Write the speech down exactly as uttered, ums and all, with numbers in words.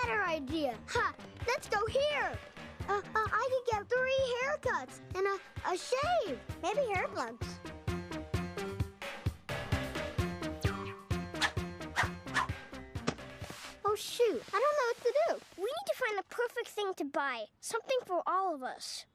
better idea. Ha! Let's go here. Uh, uh, I could get three haircuts and a, a shave. Maybe hair plugs. Oh, shoot. I don't know what to do. We need to find the perfect thing to buy. Something for all of us.